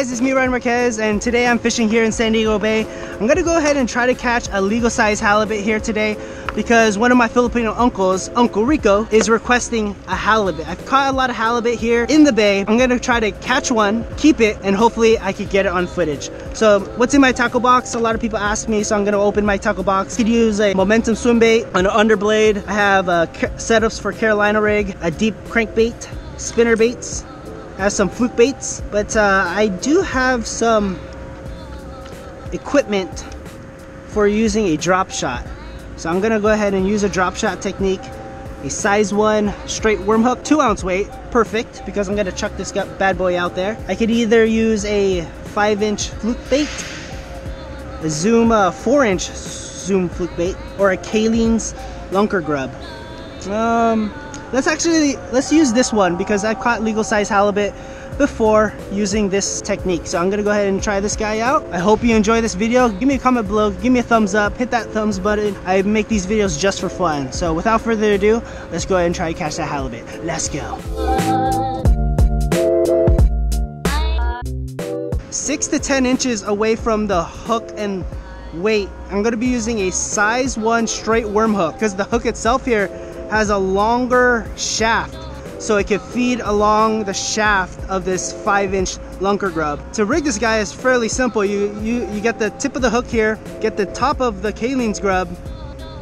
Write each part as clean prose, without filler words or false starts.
It's me, Ryan Marquez, and today I'm fishing here in San Diego Bay. I'm gonna go ahead and try to catch a legal size halibut here today because one of my Filipino uncles, Uncle Rico, is requesting a halibut. I've caught a lot of halibut here in the bay. I'm gonna try to catch one, keep it, and hopefully I could get it on footage. So what's in my tackle box? A lot of people ask me, so I'm gonna open my tackle box. Could use a momentum swim bait, an underblade. I have setups for Carolina rig, a deep crankbait, spinner baits. I have some fluke baits, but I do have some equipment for using a drop shot. So I'm gonna go ahead and use a drop shot technique, a size 1 straight worm hook, 2-ounce weight, perfect, because I'm gonna chuck this bad boy out there. I could either use a 5-inch fluke bait, a Zoom 4-inch Zoom fluke bait, or a Kayleen's lunker grub. Let's use this one because I've caught legal size halibut before using this technique. So I'm gonna go ahead and try this guy out. I hope you enjoy this video. Give me a comment below, give me a thumbs up, hit that thumbs button. I make these videos just for fun. So without further ado, let's go ahead and try to catch that halibut. Let's go. 6 to 10 inches away from the hook and weight, I'm gonna be using a size 1 straight worm hook because the hook itself here has a longer shaft, so it can feed along the shaft of this 5-inch lunker grub. To rig this guy is fairly simple. You get the tip of the hook here, get the top of the Kayleen's grub,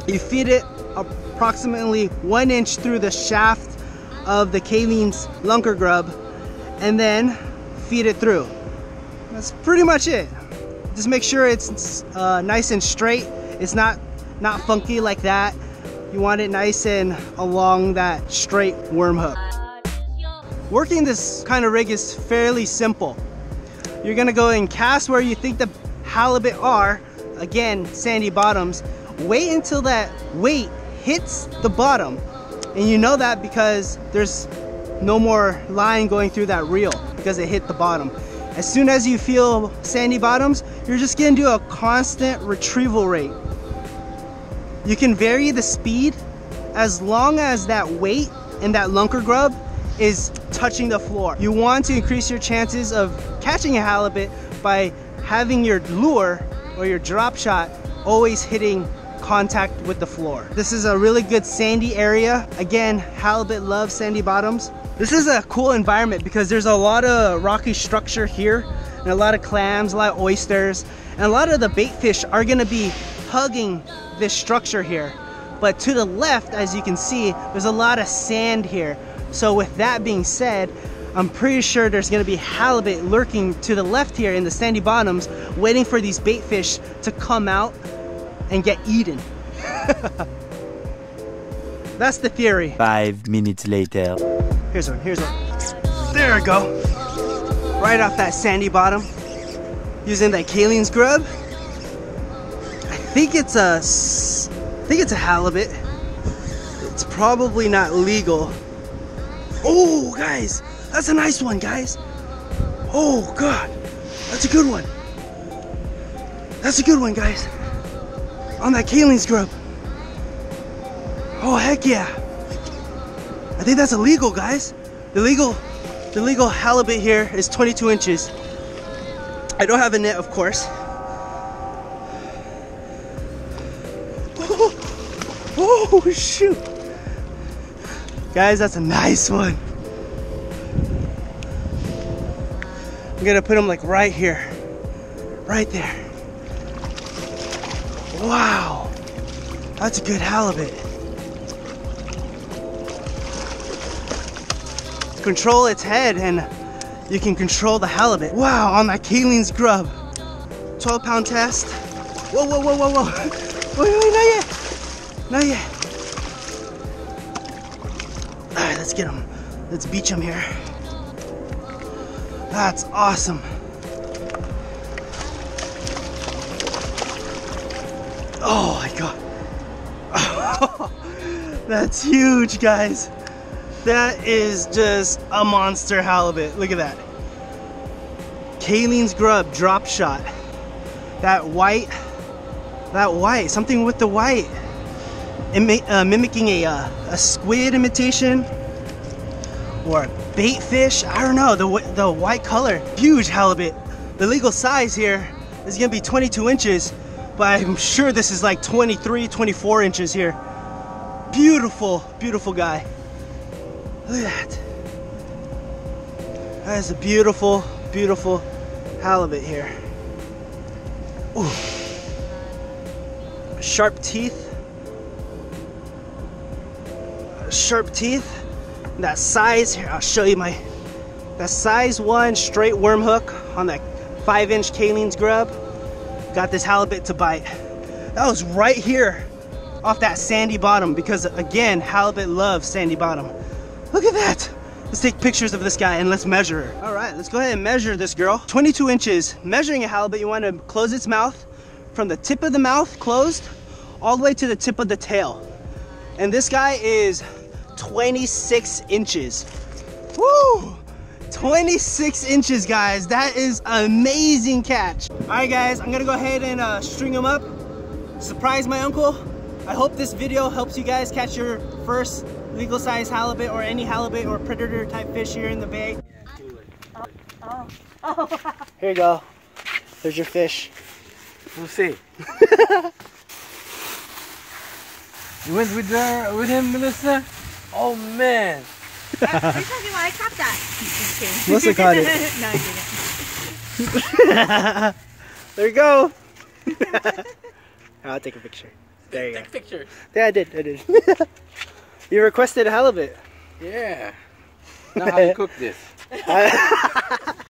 you feed it approximately 1 inch through the shaft of the Kayleen's lunker grub, and then feed it through. That's pretty much it. Just make sure it's nice and straight. It's not funky like that. You want it nice and along that straight worm hook. Working this kind of rig is fairly simple. You're gonna go and cast where you think the halibut are, again, sandy bottoms. Wait until that weight hits the bottom. And you know that because there's no more line going through that reel because it hit the bottom. As soon as you feel sandy bottoms, you're just gonna do a constant retrieval rate. You can vary the speed as long as that weight and that lunker grub is touching the floor. You want to increase your chances of catching a halibut by having your lure or your drop shot always hitting contact with the floor. This is a really good sandy area. Again, halibut love sandy bottoms. This is a cool environment because there's a lot of rocky structure here and a lot of clams, a lot of oysters, and a lot of the bait fish are gonna be hugging this structure here. But to the left, as you can see, there's a lot of sand here. So with that being said, I'm pretty sure there's gonna be halibut lurking to the left here in the sandy bottoms, waiting for these bait fish to come out and get eaten. That's the theory. 5 minutes later. Here's one, here's one. There we go. Right off that sandy bottom. Using that Kayleen's grub. I think it's a halibut. It's probably not legal. Oh, guys, that's a nice one, guys. Oh God, that's a good one. That's a good one, guys. On that Kayleen's grub. Oh heck yeah. I think that's illegal, guys. The legal halibut here is 22 inches. I don't have a net, of course. Oh shoot! Guys, that's a nice one. I'm gonna put him like right here. Right there. Wow! That's a good halibut. Control its head and you can control the halibut. Wow, on that Kayleen's grub. 12-pound test. Whoa, whoa, whoa, whoa, whoa. Wait, not yet. Not yet. Alright, let's get him. Let's beach him here. That's awesome. Oh my god. That's huge, guys. That is just a monster halibut. Look at that. Kayleen's grub drop shot. That white, something with the white. Mimicking a squid imitation or a bait fish. I don't know, the white color. Huge halibut. The legal size here is gonna be 22 inches, but I'm sure this is like 23, 24 inches here. Beautiful, beautiful guy. Look at that. That is a beautiful, beautiful halibut here. Ooh. Sharp teeth. That size here, I'll show you my, that size one straight worm hook on that 5-inch Kayleen's grub. Got this halibut to bite. That was right here off that sandy bottom, because again, halibut loves sandy bottom. Look at that. Let's take pictures of this guy and let's measure her. All right, let's go ahead and measure this girl. 22 inches. Measuring a halibut, you want to close its mouth from the tip of the mouth closed all the way to the tip of the tail. And this guy is 26 inches. Woo! 26 inches, guys. That is amazing catch. All right, guys, I'm gonna go ahead and string him up, surprise my uncle. I hope this video helps you guys catch your first legal size halibut or any halibut or predator type fish here in the bay. Here you go. There's your fish. We'll see. You went with him, Melissa? Oh, man. I told you why I caught that. Melissa caught it. No, I didn't. There you go. I'll take a picture. There you go. Take a picture. Yeah, I did. You requested a halibut. Yeah. Now how to cook this.